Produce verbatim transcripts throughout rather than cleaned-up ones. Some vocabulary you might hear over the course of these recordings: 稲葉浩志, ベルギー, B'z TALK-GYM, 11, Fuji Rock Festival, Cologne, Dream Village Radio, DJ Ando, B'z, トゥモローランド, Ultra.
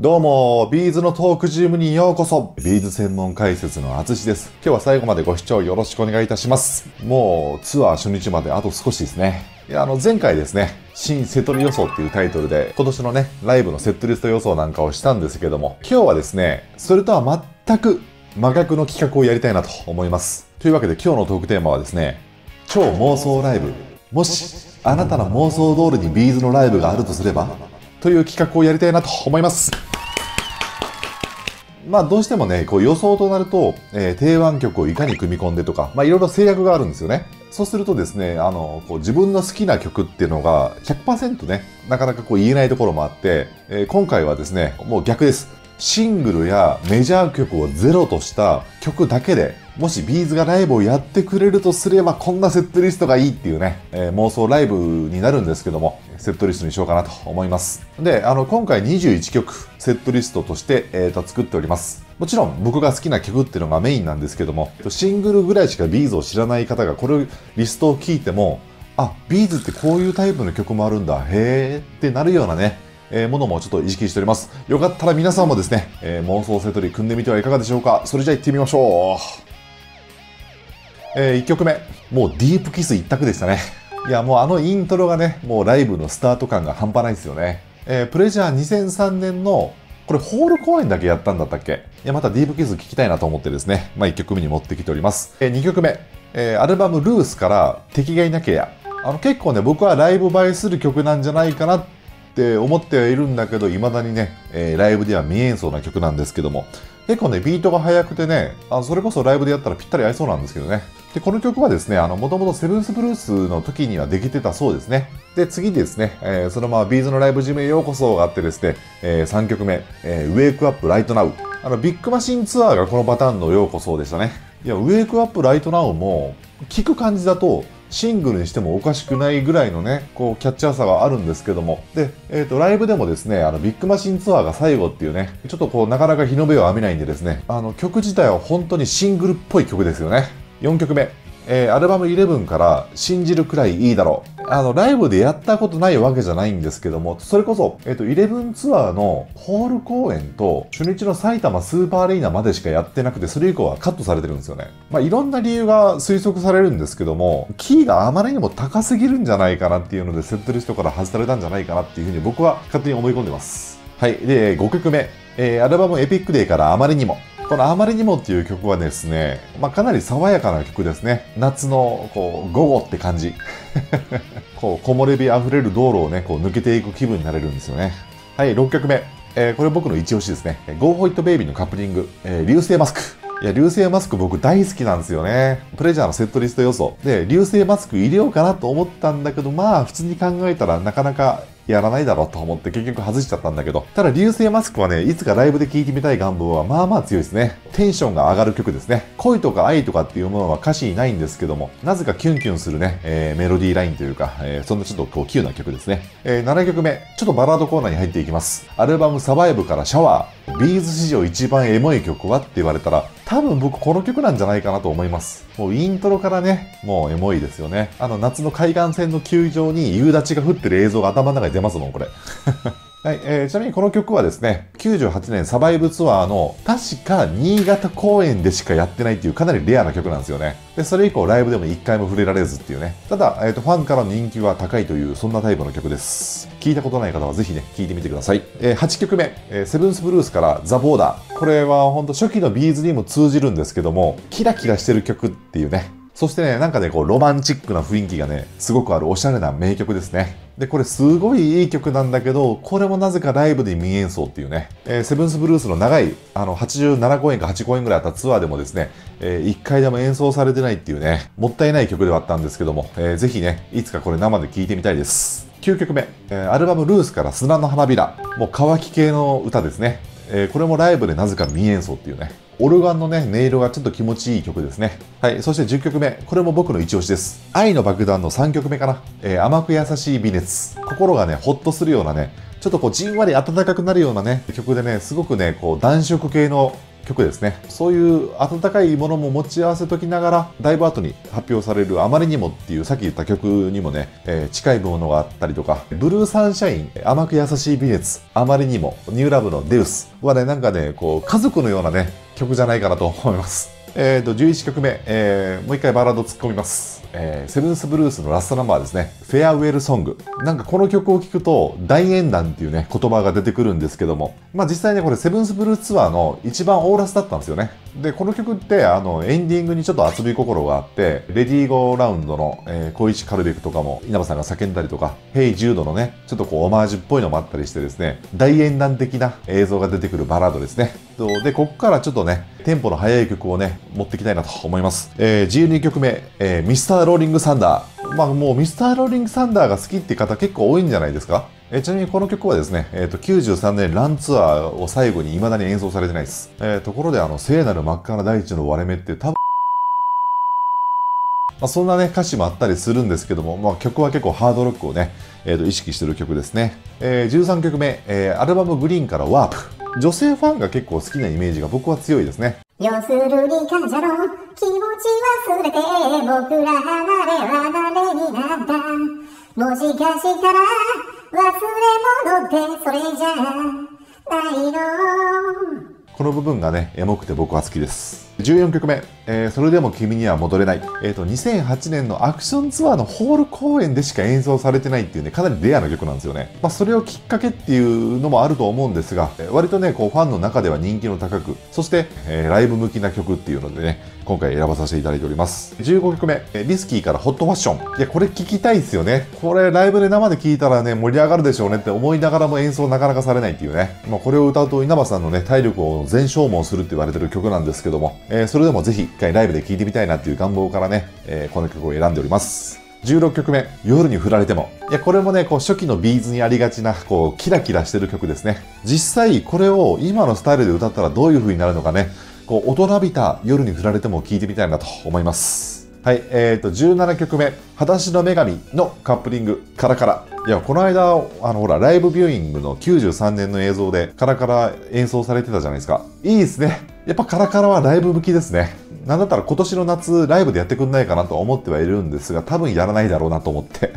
どうも、ビーズのトークジムにようこそ。ビーズ専門解説のあつしです。今日は最後までご視聴よろしくお願いいたします。もうツアー初日まであと少しですね。いや、あの前回ですね、新セトリ予想っていうタイトルで今年のね、ライブのセットリスト予想なんかをしたんですけども、今日はですね、それとは全く真逆の企画をやりたいなと思います。というわけで今日のトークテーマはですね、超妄想ライブ。もし、あなたの妄想通りにビーズのライブがあるとすればという企画をやりたいなと思います。まあどうしてもね、こう予想となると、えー、定番曲をいかに組み込んでとか、まあいろいろ制約があるんですよね。そうするとですね、あの、こう自分の好きな曲っていうのが ひゃくパーセント ね、なかなかこう言えないところもあって、えー、今回はですね、もう逆です。シングルやメジャー曲をゼロとした曲だけで、もしビーズがライブをやってくれるとすれば、こんなセットリストがいいっていうね、えー、妄想ライブになるんですけども、セットリストにしようかなと思います。で、あの、今回にじゅういっきょくセットリストとして、えーと、作っております。もちろん僕が好きな曲っていうのがメインなんですけども、シングルぐらいしかビーズを知らない方がこれリストを聞いても、あ、ビーズってこういうタイプの曲もあるんだ、へーってなるようなね、えー、ものもちょっと意識しております。よかったら皆さんもですね、えー、妄想セトリ組んでみてはいかがでしょうか。それじゃあ行ってみましょう。えー、いっきょくめ。もうディープキス一択でしたね。いや、もうあのイントロがね、もうライブのスタート感が半端ないですよね。えー、プレジャーにせんさんねんの、これホール公演だけやったんだったっけ？いや、またディープキス聞きたいなと思ってですね、まあいっきょくめに持ってきております。えー、にきょくめ。えー、アルバムルースから敵がいなきゃ。あの結構ね、僕はライブ映えする曲なんじゃないかなってって思ってはいるんだけど、未だにね、えー、ライブでは見えんそうな曲なんですけども、結構ね、ビートが速くてね、あ、それこそライブでやったらぴったり合いそうなんですけどね。で、この曲はですね、あの、もともとセブンスブルースの時にはできてたそうですね。で、次ですね、えー、そのままビーズのライブジムへようこそがあってですね、えー、さんきょくめ、えー、ウェイクアップライトナウ。あの、ビッグマシンツアーがこのパターンのようこそでしたね。いや、ウェイクアップライトナウも、聞く感じだと、シングルにしてもおかしくないぐらいのね、こう、キャッチャーさがあるんですけども。で、えっと、ライブでもですね、あの、ビッグマシンツアーが最後っていうね、ちょっとこう、なかなか日の目を浴びないんでですね、あの、曲自体は本当にシングルっぽい曲ですよね。よんきょくめ、えー、アルバムじゅういちから、信じるくらいいいだろう。あの、ライブでやったことないわけじゃないんですけども、それこそ、えっと、じゅういちツアーのホール公演と、初日の埼玉スーパーアリーナまでしかやってなくて、それ以降はカットされてるんですよね。まあ、いろんな理由が推測されるんですけども、キーがあまりにも高すぎるんじゃないかなっていうので、セットリストから外されたんじゃないかなっていうふうに僕は勝手に思い込んでます。はい。で、ごきょくめ、えー、アルバムエピックデーからあまりにも。このあまりにもっていう曲はですね、まあ、かなり爽やかな曲ですね。夏の、こう、午後って感じ。こう、木漏れ日あふれる道路をね、こう、抜けていく気分になれるんですよね。はい、ろっきょくめ。えー、これ僕の一押しですね。Go For It Baby のカップリング、えー、流星マスク。いや、流星マスク僕大好きなんですよね。プレジャーのセットリスト予想。で、流星マスク入れようかなと思ったんだけど、まあ、普通に考えたらなかなか、やらないだろうと思って結局外しちゃったんだけど、ただ流星マスクはね、いつかライブで聴いてみたい願望はまあまあ強いですね。テンションが上がる曲ですね。恋とか愛とかっていうものは歌詞にないんですけども、なぜかキュンキュンするね、えー、メロディーラインというか、えー、そんなちょっとこうキューな曲ですね。えー、ななきょくめ、ちょっとバラードコーナーに入っていきます。アルバムサバイブからシャワー。ビーズ史上一番エモい曲はって言われたら、多分僕この曲なんじゃないかなと思います。もうイントロからね、もうエモいですよね。あの夏の海岸線の球場に夕立が降ってる映像が頭の中に出ますもん、これ。はい、えー、ちなみにこの曲はですね、きゅうじゅうはちねんサバイブツアーの確か新潟公演でしかやってないっていうかなりレアな曲なんですよね。で、それ以降ライブでも一回も触れられずっていうね。ただ、えーと、ファンからの人気は高いという、そんなタイプの曲です。聞いたことない方はぜひね、聞いてみてください。えー、はちきょくめ、えー、セブンスブルースからザ・ボーダー。これはほんと初期のビーズにも通じるんですけども、キラキラしてる曲っていうね。そしてね、なんかね、こう、ロマンチックな雰囲気がね、すごくあるおしゃれな名曲ですね。で、これすごいいい曲なんだけど、これもなぜかライブで未演奏っていうね、えー、セブンスブルースの長い、あの、はちじゅうななこうえんかはちこうえんぐらいあったツアーでもですね、えー、いっかいでも演奏されてないっていうね、もったいない曲ではあったんですけども、えー、ぜひね、いつかこれ生で聴いてみたいです。きゅうきょくめ、えー、アルバムルースから砂の花びら。もう乾き系の歌ですね。えー、これもライブでなぜか未演奏っていうね。オルガンのね、音色がちょっと気持ちいい曲ですね。はい。そしてじゅっきょくめ。これも僕の一押しです。愛の爆弾のさんきょくめかな。えー、甘く優しい微熱。心がね、ほっとするようなね、ちょっとこう、じんわり暖かくなるようなね、曲でね、すごくね、こう、暖色系の曲ですね。そういう温かいものも持ち合わせときながら、だいぶ後に発表される「あまりにも」っていうさっき言った曲にもね、えー、近いものがあったりとか、ブルーサンシャイン、甘く優しい美月、あまりにも、ニューラブのデウスはね、なんかね、こう家族のようなね、曲じゃないかなと思います。えっと、じゅういちきょくめ、えー、もう一回バラード突っ込みます。えー、セブンスブルースのラストナンバーですね。フェアウェルソング。なんかこの曲を聴くと、大演壇っていうね、言葉が出てくるんですけども。まあ実際ね、これセブンスブルースツアーの一番オーラスだったんですよね。で、この曲って、あの、エンディングにちょっと遊び心があって、レディーゴーラウンドの、えー、小石カルベクとかも、稲葉さんが叫んだりとか、ヘイジュードのね、ちょっとこう、オマージュっぽいのもあったりしてですね、大演壇的な映像が出てくるバラードですね。で、ここからちょっとね、テンポの速い曲をね、持っていきたいなと思います。えー、じゅうにきょくめ、えー、ミスターローリングサンダー。まあもうミスターローリングサンダーが好きって方結構多いんじゃないですか。えー、ちなみにこの曲はですね、えーと、きゅうじゅうさんねんランツアーを最後に未だに演奏されてないです。えー、ところであの、聖なる真っ赤な大地の割れ目って多分、まあ、そんなね、歌詞もあったりするんですけども、まあ、曲は結構ハードロックをね、えー、と意識してる曲ですね。えー、じゅうさんきょくめ、えー、アルバムグリーンからワープ。女性ファンが結構好きなイメージが僕は強いですね。要するに感謝の気持ち忘れて、僕ら離れ離れになった。もしかしたら忘れ物ってそれじゃないの。この部分がね、エモくて僕は好きです。じゅうよんきょくめ、えー、それでも君には戻れない。えっと、にせんはちねんのアクションツアーのホール公演でしか演奏されてないっていうね、かなりレアな曲なんですよね。まあ、それをきっかけっていうのもあると思うんですが、割とね、こう、ファンの中では人気の高く、そして、えー、ライブ向きな曲っていうのでね、今回選ばさせていただいております。じゅうごきょくめ、えー、リスキーからホットファッション。いや、これ聴きたいですよね。これ、ライブで生で聴いたらね、盛り上がるでしょうねって思いながらも演奏なかなかされないっていうね。まあ、これを歌うと稲葉さんのね、体力を全消耗するって言われてる曲なんですけども、えー、それでもぜひ一回ライブで聴いてみたいなっていう願望からね、えー、この曲を選んでおります。じゅうろっきょくめ、夜に振られても。いや、これもね、こう、初期のビーズにありがちな、こう、キラキラしてる曲ですね。実際、これを今のスタイルで歌ったらどういう風になるのかね、こう、大人びた夜に振られても聴いてみたいなと思います。はい、えーと、じゅうななきょくめ、裸足の女神のカップリング、カラカラ。いや、この間、あの、ほら、ライブビューイングのきゅうじゅうさんねんの映像で、カラカラ演奏されてたじゃないですか。いいですね。やっぱカラカラはライブ向きですね。なんだったら今年の夏、ライブでやってくんないかなと思ってはいるんですが、多分やらないだろうなと思って。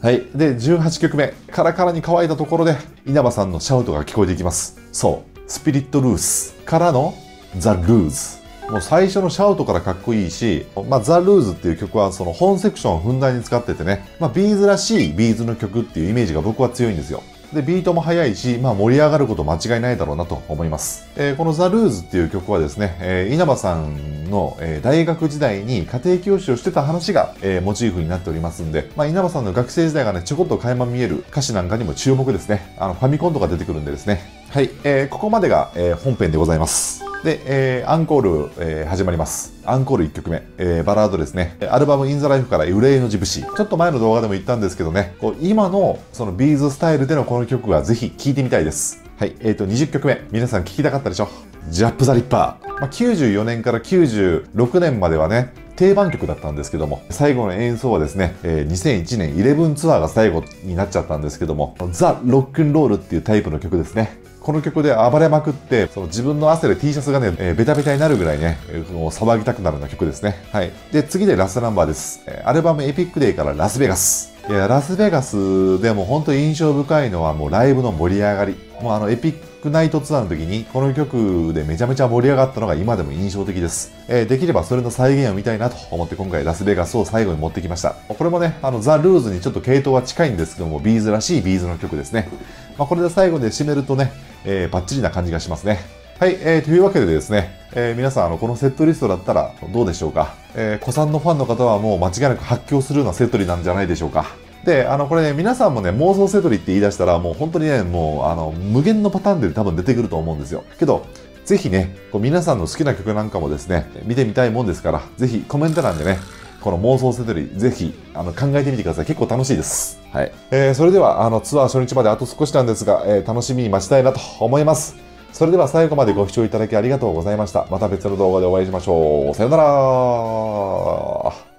はい。で、じゅうはちきょくめ、カラカラに乾いたところで、稲葉さんのシャウトが聞こえていきます。そう、スピリットルースからのザ・ルーズ。もう最初のシャウトからかっこいいし、まあ、ザ・ルーズっていう曲はその本セクションをふんだんに使っててね、まあ、ビーズらしいビーズの曲っていうイメージが僕は強いんですよ。で、ビートも速いし、まあ、盛り上がること間違いないだろうなと思います。えー、このザ・ルーズっていう曲はですね、えー、稲葉さんの、えー、大学時代に家庭教師をしてた話が、えー、モチーフになっておりますんで、まあ、稲葉さんの学生時代がね、ちょこっと垣間見える歌詞なんかにも注目ですね。あの、ファミコンとか出てくるんでですね。はい、えー、ここまでが、えー、本編でございます。で、えー、アンコール、えー、始まります。アンコールいっきょくめ、えー、バラードですね。アルバムインザライフから憂いのジプシー。ちょっと前の動画でも言ったんですけどね、こう今のそのビーズスタイルでのこの曲はぜひ聴いてみたいです。はい、えーと、にじゅっきょくめ、皆さん聴きたかったでしょ。ジャップザリッパー。まあ、きゅうじゅうよねんからきゅうじゅうろくねんまではね、定番曲だったんですけども、最後の演奏はですね、えー、にせんいちねんイレブンツアーが最後になっちゃったんですけども、ザ・ロックンロールっていうタイプの曲ですね。この曲で暴れまくって、その自分の汗で T シャツがね、えー、ベタベタになるぐらいね、えー、もう騒ぎたくなるような曲ですね。はい。で、次でラストナンバーです。えー、アルバムエピックデイからラスベガス。いや、ラスベガスでも本当に印象深いのはもうライブの盛り上がり。もうあのエピックナイトツアーの時にこの曲でめちゃめちゃ盛り上がったのが今でも印象的です。えー、できればそれの再現を見たいなと思って今回ラスベガスを最後に持ってきました。これもね、あのザ・ルーズにちょっと系統は近いんですけども、ビーズらしいビーズの曲ですね。まあ、これで最後で締めるとね、えー、バッチリな感じがしますね。はい、えー、というわけでですね、えー、皆さんあのこのセットリストだったらどうでしょうか。えー、古参のファンの方はもう間違いなく発狂するようなセットリなんじゃないでしょうか。で、あのこれね、皆さんもね、妄想セトリって言い出したらもう本当にね、もうあの無限のパターンで多分出てくると思うんですよ。けどぜひね、こう皆さんの好きな曲なんかもですね、見てみたいもんですから、ぜひコメント欄でね、この妄想セトリ、ぜひ、あの、考えてみてください。結構楽しいです。はい。えー、それでは、あの、ツアー初日まであと少しなんですが、えー、楽しみに待ちたいなと思います。それでは最後までご視聴いただきありがとうございました。また別の動画でお会いしましょう。さよなら。